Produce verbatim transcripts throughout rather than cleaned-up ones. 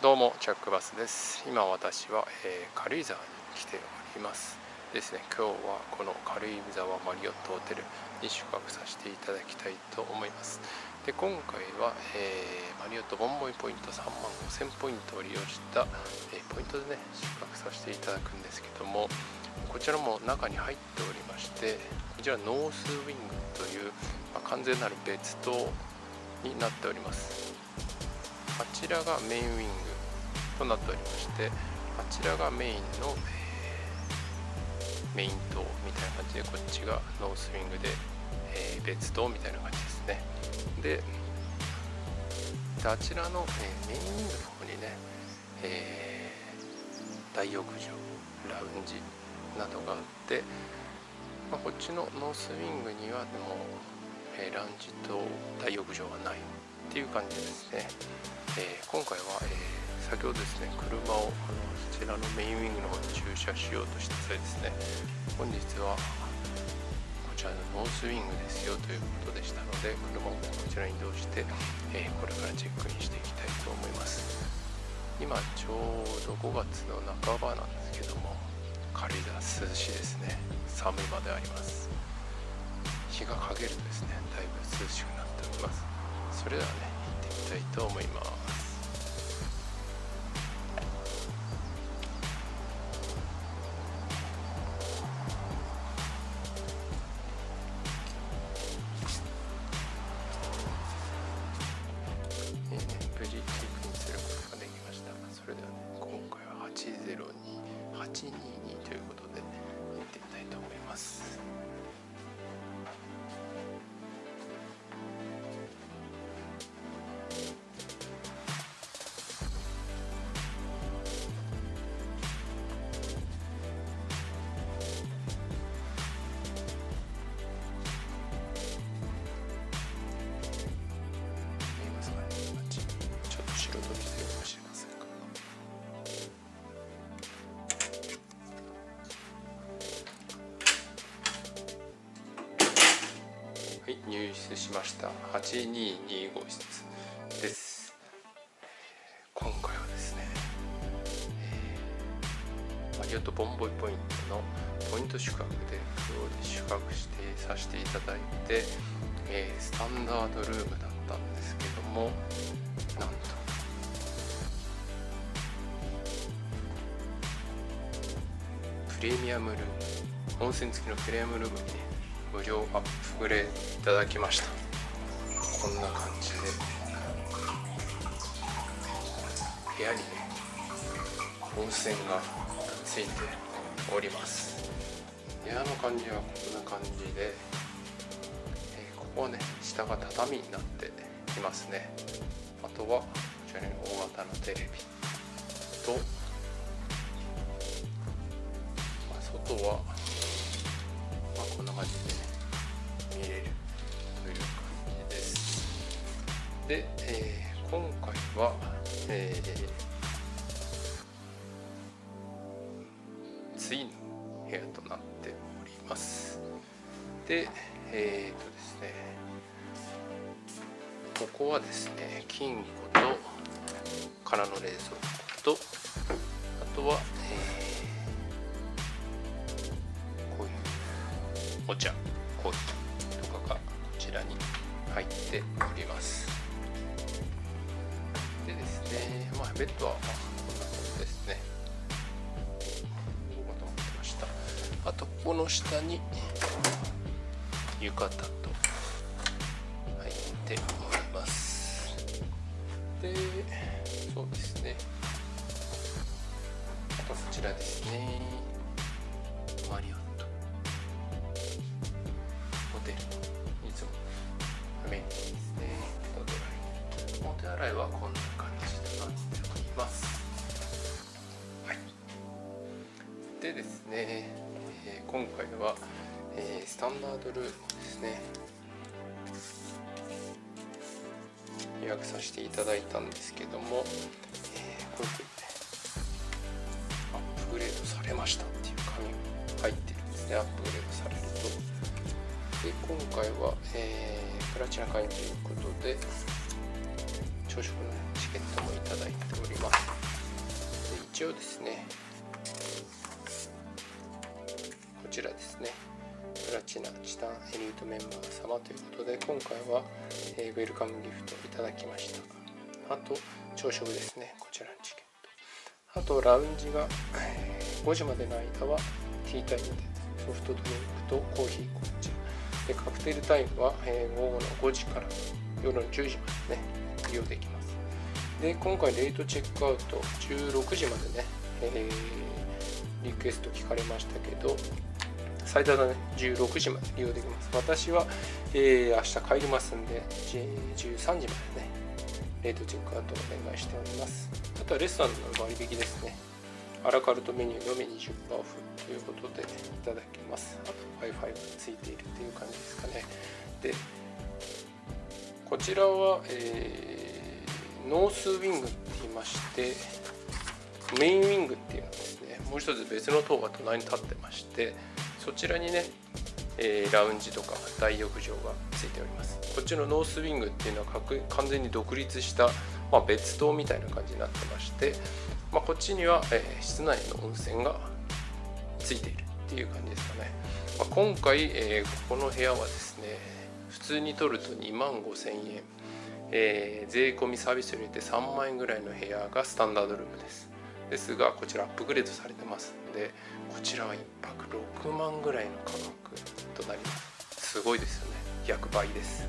どうも、チャックバスです。今私は、えー、軽井沢に来ております。ですね、今日はこの軽井沢マリオットホテルに宿泊させていただきたいと思います。で、今回は、えー、マリオットボンボイポイントさんまんごせんポイントを利用した、えー、ポイントでね、宿泊させていただくんですけども、こちらも中に入っておりまして、こちらノースウィングという、まあ、完全なる別棟になっております。あちらがメインウィングとなっておりまして、あちらがメインの、えー、メイン棟みたいな感じで、こっちがノースウィングで、えー、別棟みたいな感じですね。 で, であちらの、えー、メインウィングの方にね、えー、大浴場ラウンジなどがあって、まあ、こっちのノースウィングにはもう、えー、ラウンジと大浴場はないっていう感じですね。えー、今回は、えー先ほどですね、車をあのそちらのメインウィングの方に駐車しようとした際ですね、本日はこちらのノースウィングですよということでしたので、車をこちらに移動して、えー、これからチェックインしていきたいと思います。今ちょうどごがつの半ばなんですけども、軽井沢涼しいですね。寒いまであります。日が陰るとですね、だいぶ涼しくなっております。それではね、行ってみたいと思います。はちにーにーということで、ね、行ってみたいと思います。はい、入室しました。はちにーにーごしつです。今回はですね、えー、マリオットボンボイポイントのポイント宿泊で宿泊してさせていただいて、えー、スタンダードルームだったんですけども、なんとプレミアムルーム、温泉付きのプレミアムルームにね、無料アップグレードいただきました。こんな感じで部屋にね、温泉がついております。部屋の感じはこんな感じで、えー、ここはね、下が畳になっていますね。あとはこちらに大型のテレビと、まあ、外は、まあ、こんな感じで見れるという感じです。で、えー、今回は、えー、ツインの部屋となっております。で、えーとですね、ここはですね、金庫と空の冷蔵庫と、あとは、えー、こういうお茶、コーヒー。こちらに入っております。でですね、まあ、ベッドはこんな感じですね。まとまってました。あとこの下に浴衣と入っております。で、そうですね。あとこちらですね。マリオットホテル。メニューですね。お手洗いはこんな感じとなっております。はい、でですね、えー、今回は、えー、スタンダードルームですね、予約させていただいたんですけども、えー、こういうふうにねアップグレードされましたっていう紙が入ってるんですね。アップグレードされると。で今回は、えー、プラチナ会員ということで朝食のチケットもいただいております。で一応ですねこちらですね、プラチナチタンエリートメンバー様ということで、今回は、えー、ウェルカムギフトをいただきました。あと朝食ですね、こちらのチケット。あとラウンジが、えー、ごじまでの間はティータイムでソフトドリンクとコーヒーこっちで、カクテルタイムは、えー、午後のごじから夜のじゅうじまでね利用できます。で今回レートチェックアウトじゅうろくじまでね、えー、リクエスト聞かれましたけど最大だね、じゅうろくじまで利用できます。私は、えー、明日帰りますんで、じゅうさんじまでね、レートチェックアウトお願いしております。あとはレストランの割引ですね。アラカルトメニューのみ にじゅっパーセント オフということで、ね、いただけます。あと Wi-Fi がついているという感じですかね。で、こちらは、えー、ノースウィングって言いまして、メインウィングっていうのはですね、もう一つ別の塔が隣に立ってまして、そちらにね、えー、ラウンジとか大浴場がついております。こっちのノースウィングっていうのは完全に独立した、まあ、別棟みたいな感じになってまして、まあ、こっちには、えー、室内の温泉がついているっていう感じですかね。まあ、今回、えー、ここの部屋はですね、普通に取るとにまんごせんえん、えー、税込みサービスを入れてさんまんえんぐらいの部屋がスタンダードルームです。ですがこちらアップグレードされてますので、こちらはいっぱくろくまんぐらいの価格となります。すごいですよね。約倍です。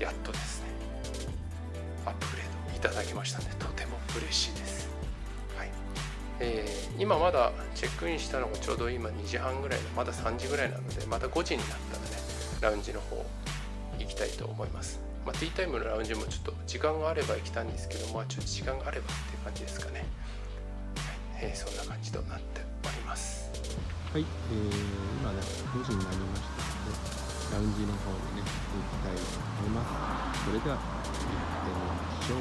やっとですねアップグレードいただきましたので、とても嬉しいです。はい、えー、今まだチェックインしたのがちょうど今にじはんぐらいの、まださんじぐらいなので、またごじになったらねラウンジの方行きたいと思います。まあ、ティータイムのラウンジもちょっと時間があれば行きたいんですけども、まあ、ちょっと時間があればっていう感じですかね。えー、そんな感じとなっております。はい、えー、今ねごじになりましたのでラウンジの方にね行きたいと思います。それでは行ってみましょう。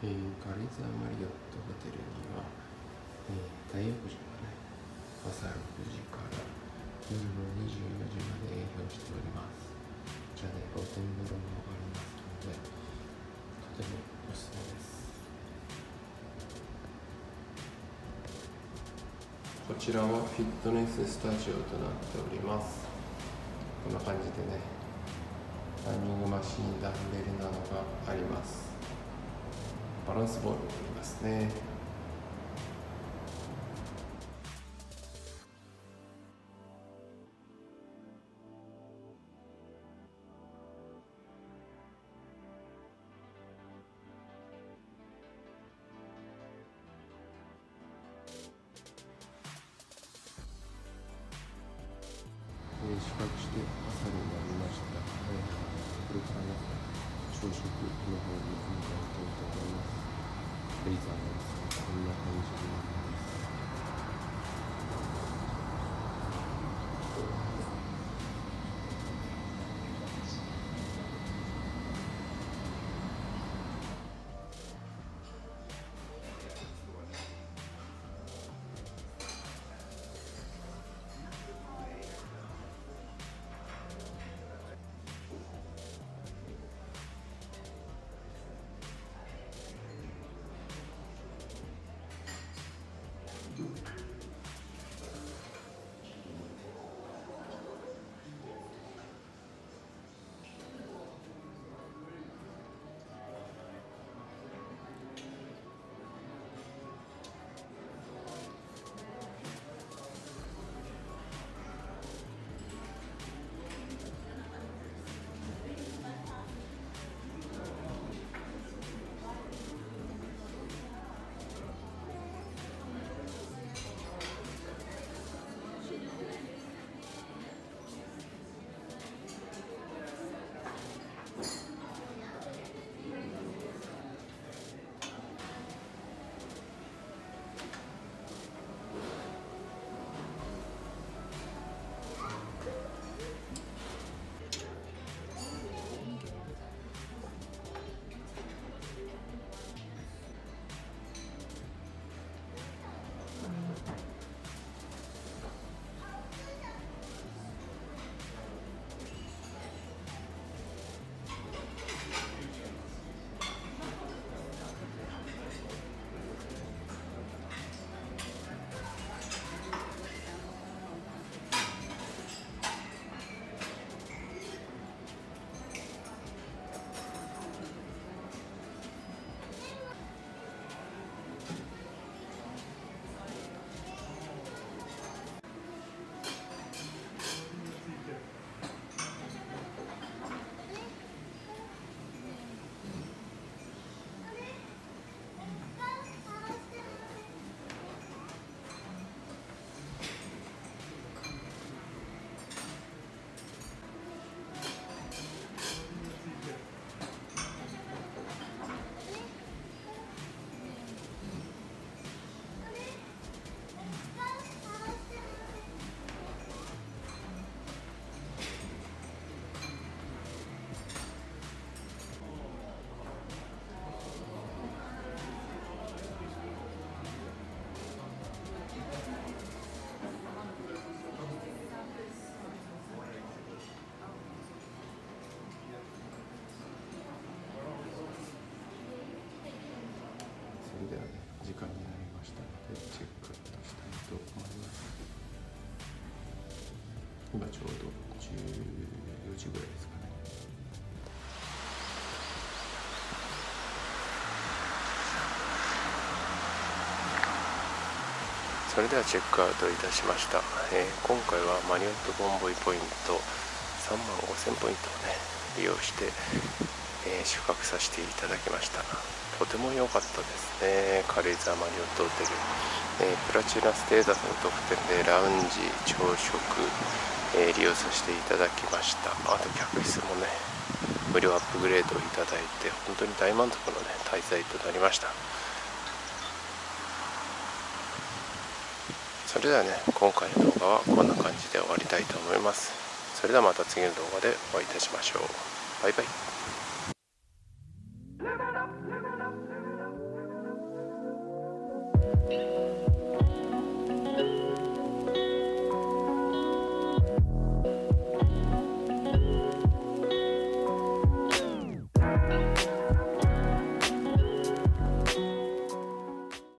えー、軽井沢マリオットホテルには、えー、大浴場がね、朝ろくじから夜のにじゅうよじまで営業しております。じゃあね、露天風呂もありますので、とてもおすすめです。こちらはフィットネススタジオとなっております。こんな感じでね、ランニングマシン、ダンベルなどがあります。バランスボールになりますね。宿泊して朝になりました。はい、これから朝食の方に向かいたいと思います。レイザーです。こんな感じになります。時間になりましたのでチェックアウトしたいと思います。今ちょうどじゅうよじぐらいですかね。それではチェックアウトいたしました。えー、今回はマリオットボンボイポイント さんまんごせん ポイントをね利用して、えー、宿泊させていただきました。とても良かったですね。軽井沢マリオットホテル、えー、プラチナステータスの特典でラウンジ、朝食、えー、利用させていただきました。あと客室もね無料アップグレードをいただいて本当に大満足のね滞在となりました。それではね今回の動画はこんな感じで終わりたいと思います。それではまた次の動画でお会いいたしましょう。バイバイ。